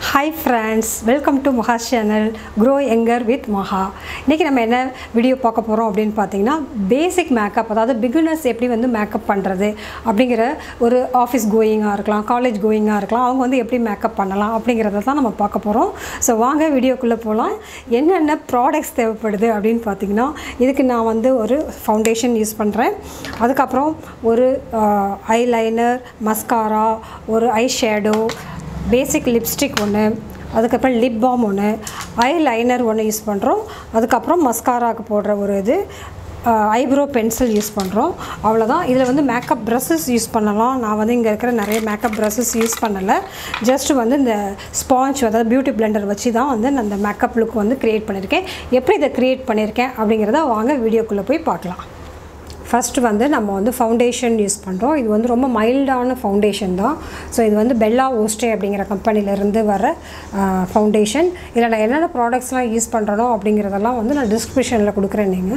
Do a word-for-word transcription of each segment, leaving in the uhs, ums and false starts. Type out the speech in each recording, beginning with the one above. Hi friends, welcome to MAHA's channel Grow Younger with MAHA. Today we are going to video about basic makeup, that beginners எப்படி வந்து makeup பண்றது அப்படிங்கற ஒரு office கோயிங்கா இருக்கலாம், college கோயிங்கா இருக்கலாம், அவங்க வந்து எப்படி மேக்கப் பண்ணலாம் அப்படிங்கறத தான் நம்ம பார்க்க போறோம். சோ வாங்க வீடியோக்குள்ள போலாம். என்னென்ன products தேவைப்படுது அப்படினு பாத்தீங்கன்னா இதுக்கு நான் வந்து ஒரு foundation யூஸ் பண்றேன். அதுக்கு அப்புறம் ஒரு eyeliner, mascara, ஒரு eyeshadow, basic lipstick one, அதுக்கு lip balm one, eyeliner one use பண்றோம். அதுக்கு அப்புறம் மஸ்காராக்கு போடுற ஒரு இது eyebrow pencil யூஸ் பண்றோம். அவ்வளவுதான். இதுல வந்து மேக்கப் brushes யூஸ் பண்ணலாம். நான் வந்து இங்க இருக்குற நிறைய மேக்கப் brushes யூஸ் பண்ணல. just வந்து இந்த sponge அதாவது பியூட்டி blender வச்சி தான் வந்து நான் அந்த மேக்கப் லுக் வந்து கிரியேட் பண்ணிருக்கேன். எப்படி இத கிரியேட் பண்ணிருக்கேன் அப்படிங்கறத வாங்க வீடியோக்குள்ள போய் பார்க்கலாம். First வந்து நம்ம வந்து foundation யூஸ் பண்றோம். இது வந்து ரொம்ப மைல்டான foundation தான். சோ இது வந்து Bella Voste அப்படிங்கற கம்பெனில இருந்து வர foundation. இதல நான் என்னென்ன productsலாம் யூஸ் பண்றனோ அப்படிங்கறதெல்லாம் வந்து நான் descriptionல கொடுக்கிறேன் நீங்க.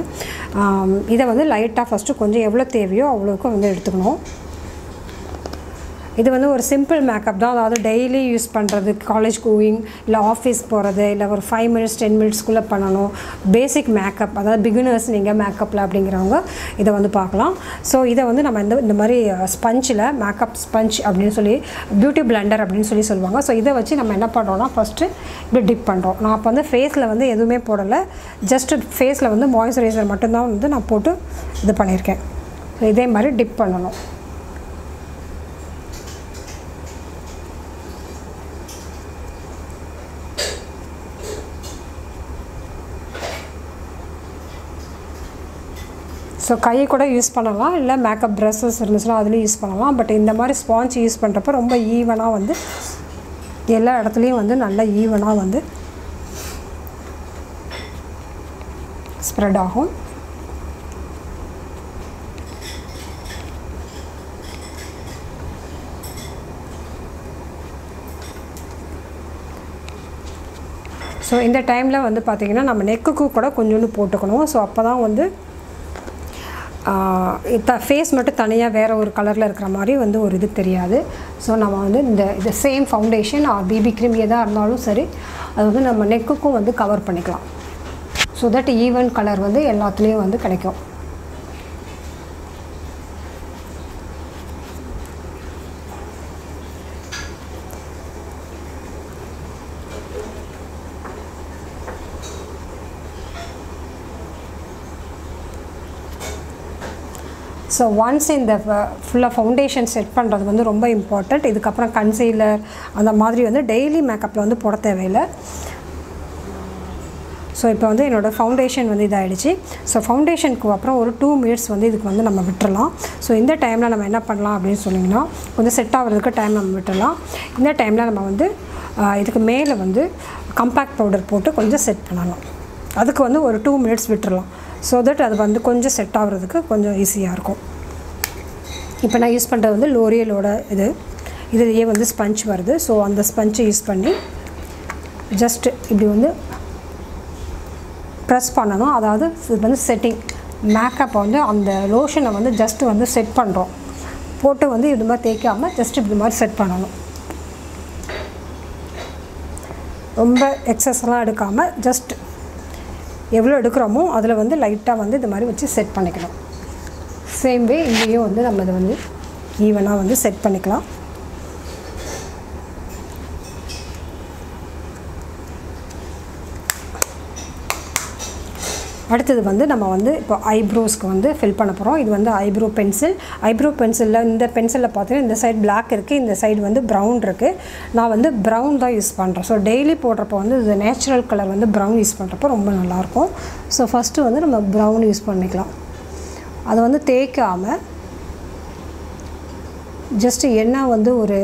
இத வந்து லைட்டா first கொஞ்சம் எவ்வளவு தேவையோ அவ்வளவுக்கு வந்து எடுத்துக்கணும். இது வந்து ஒரு சிம்பிள் மேக்கப் தான். அதாவது ডেইলি யூஸ் பண்றது, காலேஜ் கோயிங் இல்ல ஆபீஸ் போறது இல்ல ஒரு five minutes ten minutes குள்ள பண்ணனும். பேசிக் மேக்கப், அதாவது beginners நீங்க மேக்கப்ல அப்படிங்கறவங்க இத வந்து பார்க்கலாம். சோ இத வந்து நம்ம இந்த மாதிரி ஸ்பஞ்ச்ல மேக்கப் ஸ்பஞ்ச் அப்படினு சொல்லி பியூட்டி பிளெண்டர் அப்படினு சொல்லி சொல்வாங்க. சோ இத வச்சு நம்ம என்ன பண்றோம்னா ஃபர்ஸ்ட் இப்படி டிப் பண்றோம். நான் அப்ப வந்து ஃபேஸ்ல வந்து எதுமே போடல. just ஃபேஸ்ல வந்து மாய்ஸ்சரைசர் மட்டும் தான் வந்து நான் போட்டு இது பண்ணிருக்கேன். சோ இதே மாதிரி டிப் பண்ணனும். சோ கையை கூட யூஸ் பண்ணலாம் இல்ல மேக்கப் brushes இருந்துச்சுனா அதுல யூஸ் பண்ணலாம். பட் இந்த மாதிரி ஸ்பாஞ்ச் யூஸ் பண்றப்ப ரொம்ப ஈவனா வந்து எல்லா இடத்துலயும் வந்து நல்ல ஈவனா வந்து ஸ்ப்ரெட் ஆகும். சோ இந்த டைம்ல வந்து பாத்தீங்கன்னா நம்ம நெக்குக்கு கூட கொஞ்சம் போட்டுக்கணும். சோ அப்பதான் வந்து இந்த ஃபேஸ் மட்டும் தனியா வேற ஒரு கலர்ல இருக்கிற மாதிரி வந்து ஒரு இது தெரியாது. சோ நாம வந்து இந்த the same foundation or B B cream ஏதா இருந்தாலும் சரி அது வந்து நம்ம நெக்குக்கு வந்து கவர் பண்ணிக்கலாம். சோ தட் ஈவன் கலர் வந்து எல்லாத்துலயும் வந்து கிடைக்கும். So once in the full foundation set பண்றது வந்து ரொம்ப இம்பார்ட்டன்ட். இதுக்கு அப்புறம் concealer அந்த மாதிரி வந்து ডেইলি மேக்கப்ல வந்து போட தேவையில்லை. சோ இப்போ வந்து என்னோட foundation வந்து இத ஆயிடுச்சு. சோ foundationக்கு அப்புறம் ஒரு two minutes வந்து இதுக்கு வந்து நம்ம விட்டுறலாம். சோ இந்த டைம்ல நம்ம என்ன பண்ணலாம் அப்படினு சொன்னீங்கன்னா கொஞ்சம் செட் ஆவறதுக்கு டைம் நம்ம விட்டுறலாம். இந்த டைம்ல நம்ம வந்து இதுக்கு மேலே வந்து காம்பாக்ட் பவுடர் போட்டு கொஞ்சம் செட் பண்ணலாம். அதுக்கு வந்து ஒரு two minutes விட்டுறலாம். so that அது வந்து கொஞ்சம் செட் ஆவறதுக்கு கொஞ்சம் ஈஸியா இருக்கும். இப்போ நான் யூஸ் பண்றது வந்து லோரியலோட இது இதுலயே வந்து ஸ்பஞ்ச் வருது. so அந்த ஸ்பஞ்ச் யூஸ் பண்ணி just இப்படி வந்து பிரஸ் பண்ணனும். அதாவது இது வந்து செட்டிங் மேக்கப் வந்து அந்த லோஷனை வந்து just வந்து செட் பண்றோம். போட்டு வந்து இது மாதிரி தேய்க்காம just இப்படி மாதிரி செட் பண்ணனும். ரொம்ப எக்ஸஸ்லாம் எடுக்காம just எவ்வளவு எடுக்கறோமோ அதுல வந்து லைட்டா வந்து இந்த மாதிரி வச்சு செட் பண்ணிக்கலாம். சேம் வே இங்கேயும் வந்து நம்ம இத வந்து ஈவனா வந்து செட் பண்ணிக்கலாம். அடுத்து வந்து நம்ம வந்து இப்போ ஐப்ரோஸ்க்கு வந்து ஃபில் பண்ண போறோம். இது வந்து ஐப்ரோ பென்சில். ஐப்ரோ பென்சில்ல இந்த பென்சில்ல பாத்தீங்கன்னா இந்த சைடு Black இருக்கு, இந்த சைடு வந்து brown இருக்கு. நான் வந்து brown தான் யூஸ் பண்றேன். சோ ডেইলি போட்றப்ப வந்து இது நேச்சுரல் கலர் வந்து brown யூஸ் பண்றப்ப ரொம்ப நல்லா இருக்கும். சோ ஃபர்ஸ்ட் வந்து நம்ம brown யூஸ் பண்ணிக்கலாம். அது வந்து தேய்க்காம just என்ன வந்து ஒரு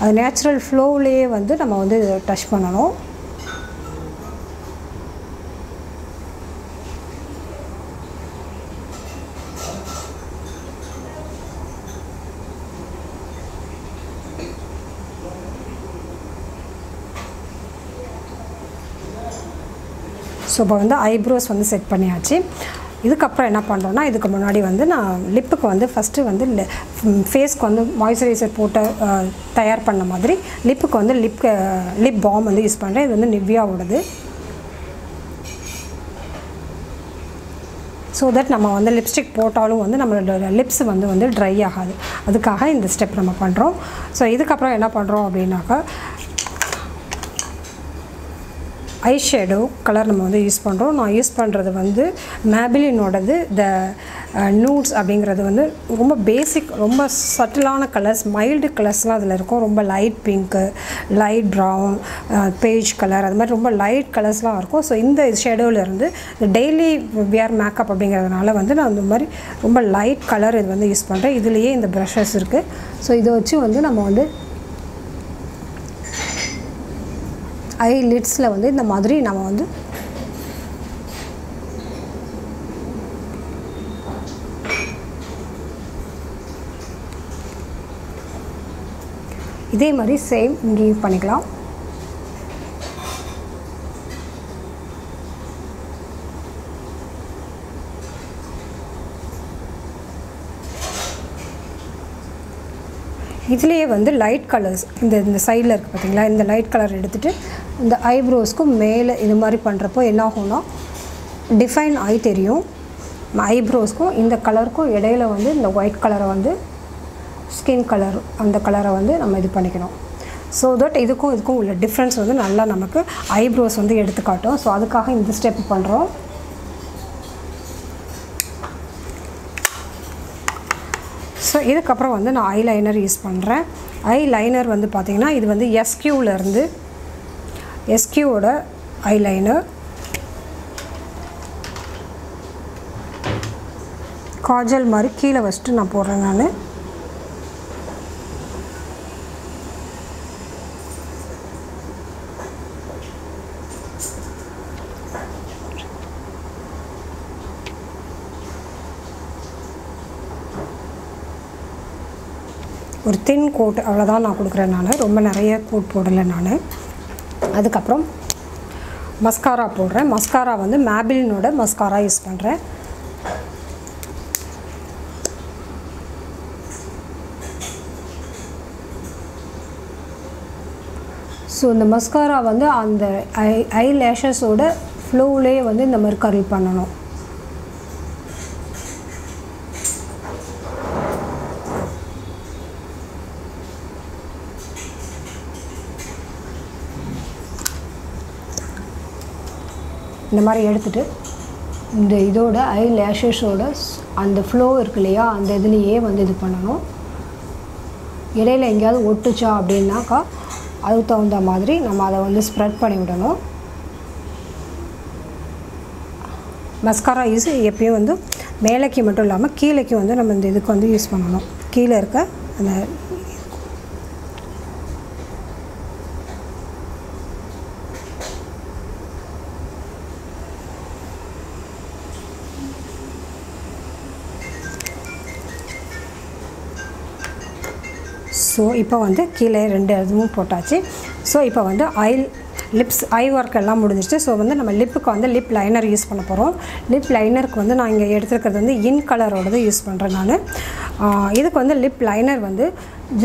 அது நேச்சுரல் ஃப்ளோலயே வந்து நம்ம வந்து டச் பண்ணனும். சோ இப்போ வந்து ஐப்ரோஸ் வந்து செட் பண்ணியாச்சு. இதுக்கப்புறம் என்ன பண்றோம்னா இதுக்கு முன்னாடி வந்து நான் லிப்புக்கு வந்து ஃபர்ஸ்ட் வந்து ஃபேஸ்க்கு வந்து மாய்ஸ்சரைசர் போட்டு தயார் பண்ண மாதிரி லிப்புக்கு வந்து லிப் லிப் balm வந்து யூஸ் பண்றேன். இது வந்து நிவ்யாவோடது. So that நம்ம வந்து லிப்ஸ்டிக் போட்டாலும் வந்து நம்மளோட லிப்ஸ் வந்து வந்து dry ஆகாது. அதுக்காக இந்த ஸ்டெப் நம்ம பண்றோம். சோ இதுக்கு அப்புறம் என்ன பண்றோம் அப்படினாக்கா ஐ ஷேடோ கலர் நம்ம வந்து யூஸ் பண்றோம். நான் யூஸ் பண்றது வந்து மேபிலினோடது the nudes அப்படிங்கிறது வந்து ரொம்ப பேசிக் ரொம்ப சட்டிலான கலர்ஸ் மைல்ட் கலர்ஸ்லாம் அதுல இருக்கும். ரொம்ப light pink, light brown, beige colour அது மாதிரி ரொம்ப லைட் கலர்ஸ்லாம் இருக்கும். சோ இந்த ஷேடோல இருந்து டெய்லி வியர் மேக்கப் அப்படிங்கிறதுனால வந்து நான் இந்த மாதிரி ரொம்ப லைட் கலர் இது வந்து யூஸ் பண்றேன். இதுலயே இந்த பிரஷஸ் இருக்கு. சோ இத வச்சு வந்து நம்ம வந்து ஐ லிட்ஸ்ல வந்து இந்த மாதிரி நாம வந்து இதே மாதிரி சேம் இங்க பண்ணிக்கலாம். இதுலயே வந்து லைட் கலர்ஸ் இந்த இந்த சைடுல இருக்கு பாத்தீங்களா? இந்த லைட் கலர் எடுத்துட்டு இந்த ஐப்ரோஸ்க்கு மேலே இந்த மாதிரி பண்றப்போ என்ன ஆகும்னா டிஃபைன் ஐ தெரியும். ஐப்ரோஸ்க்கு இந்த கலருக்கும் இடையில வந்து இந்த ஒயிட் கலரை வந்து ஸ்கின் கலர் அந்த கலரை வந்து நம்ம இது பண்ணிக்கணும். சோ தட் இதுக்கும் இதுக்கும் உள்ள டிஃபரன்ஸ் வந்து நல்லா நமக்கு ஐப்ரோஸ் வந்து எடுத்து காட்டும். சோ அதுக்காக இந்த ஸ்டெப் பண்றோம். சோ இதுக்கு அப்புறம் வந்து நான் ஐ லைனர் யூஸ் பண்றேன். ஐ லைனர் வந்து பாத்தீங்கன்னா இது வந்து S Q ல இருந்து S Q ஓட ஐ லைனர் காஜல் மாதிரி கீழே வச்சிட்டு நான் போடுறேன். நான் ஒரு thin coat அவ்வளவுதான் நான் கொடுக்கிறேன். நான் ரொம்ப நிறைய coat போடல. நான் அதுக்கப்புறம் மஸ்காரா போடுறேன். மஸ்காரா வந்து மேபிலினோட மஸ்காரா யூஸ் பண்றேன். சோ இந்த மஸ்காரா வந்து அந்த ஐ லேஷஸோட ஃப்ளோலயே வந்து இந்த மாதிரி கர்ல் பண்ணனும். இந்த மாதிரி எடுத்துட்டு இந்த இதோட ஐ லேஷஸோட அந்த ஃப்ளோ இருக்கு இல்லையா அந்த இதுலயே வந்து இது பண்ணணும். இடையில எங்கேயாவது ஒட்டுச்சா அப்படின்னாக்கா அதுக்கு தகுந்த மாதிரி நம்ம அதை வந்து ஸ்ப்ரெட் பண்ணி விடணும். மஸ்காரா யூஸ் எப்பயும் வந்து மேலேக்கு மட்டும் இல்லாமல் கீழேக்கு வந்து நம்ம இந்த இதுக்கு வந்து யூஸ் பண்ணணும். கீழே இருக்க அந்த ஸோ இப்போ வந்து கீழே ரெண்டு இதுவும் போட்டாச்சு. ஸோ இப்போ வந்து ஐ லிப்ஸ் ஐ ஒர்க் எல்லாம் முடிஞ்சிடுச்சு. ஸோ வந்து நம்ம லிப்புக்கு வந்து லிப் லைனர் யூஸ் பண்ண போகிறோம். லிப் லைனருக்கு வந்து நான் இங்கே எடுத்துருக்கிறது வந்து இன் கலரோடது யூஸ் பண்ணுறேன். நான் இதுக்கு வந்து லிப் லைனர் வந்து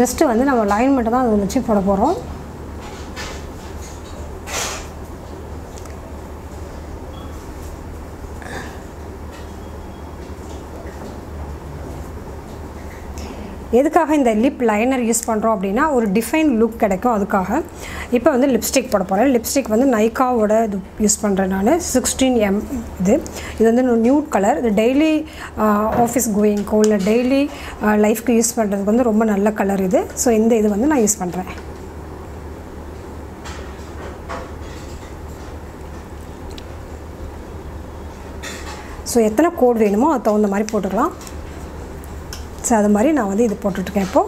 ஜஸ்ட்டு வந்து நம்ம லைன் மட்டும் தான் அதை வச்சு போட போகிறோம். எதுக்காக இந்த லிப் லைனர் யூஸ் பண்றோம் அப்படினா ஒரு டிஃபைன் லுக் கிடைக்கும். அதுக்காக இப்போ வந்து லிப்ஸ்டிக் போட போறேன். லிப்ஸ்டிக் வந்து நைகாவோட யூஸ் பண்றேன். நான் sixteen M இது இது வந்து நியூட் கலர். இது டெய்லி ஆபீஸ் கோயிங் கோல டெய்லி லைஃப்க்கு யூஸ் பண்றதுக்கு வந்து ரொம்ப நல்ல கலர் இது. சோ இந்த இது வந்து நான் யூஸ் பண்றேன். சோ எத்தனை கோட் வேணுமோ அது தகுந்த மாதிரி போட்டுக்கலாம். ஸோ அது மாதிரி நான் வந்து இது போட்டுட்ருக்கேன் இப்போ.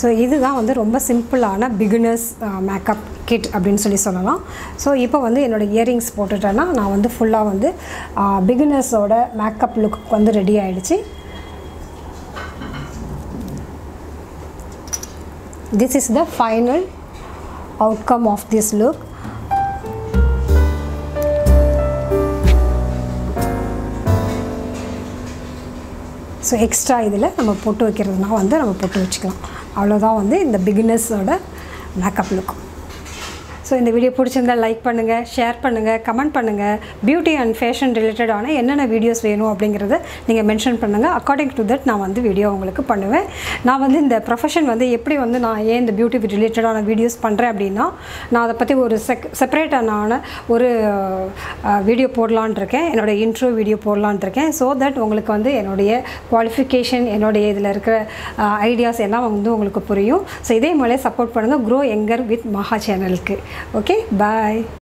ஸோ இதுதான் வந்து ரொம்ப சிம்பிளான பிகினர்ஸ் மேக்கப் கிட் அப்படின்னு சொல்லி சொல்லலாம். ஸோ இப்போ வந்து என்னோடய இயரிங்ஸ் போட்டுட்டேன்னா நான் வந்து ஃபுல்லாக வந்து பிகினர்ஸோட மேக்கப் லுக்கு வந்து ரெடி ஆகிடுச்சு. This is the final outcome of this look. So extra idhila nama potu vekkiradna vandu nama potu vechikalam avladha vandu inda beginners oda makeup look. So in the video pidichirundha like pannunga, share pannunga, comment pannunga, beauty and fashion related ana enna videos venum ablingiradha neenga mention pannunga, according to that na vandu video ungalku pannuven. Na vandu inda profession vandu eppadi vandu na ye inda beauty related ana videos pandren appadina na adapatti oru separate ana oru video podalaanu iruken, enoda intro video podalaanu iruken, so that ungalku vandu enoda qualification enoda idhila irukra ideas ella vandu ungalku puriyum. So idhe mole support pannunga Grow Younger with MAHA channel ku. Okay, bye.